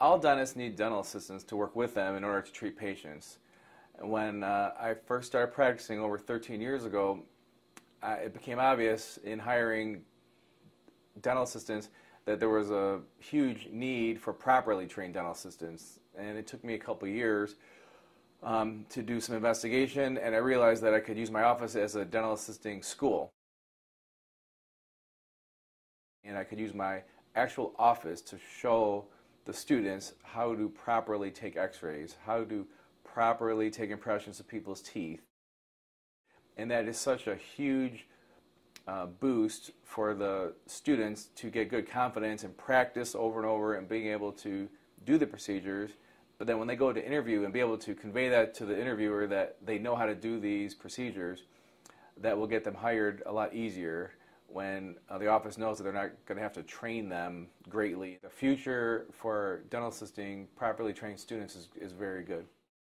All dentists need dental assistants to work with them in order to treat patients. When I first started practicing over 13 years ago, it became obvious in hiring dental assistants that there was a huge need for properly trained dental assistants. And it took me a couple years to do some investigation, and I realized that I could use my office as a dental assisting school. And I could use my actual office to show the students how to properly take x-rays, how to properly take impressions of people's teeth. And that is such a huge boost for the students to get good confidence and practice over and over and being able to do the procedures. But then when they go to interview and be able to convey that to the interviewer that they know how to do these procedures, that will get them hired a lot easier when the office knows that they're not going to have to train them greatly. The future for dental assisting properly trained students is very good.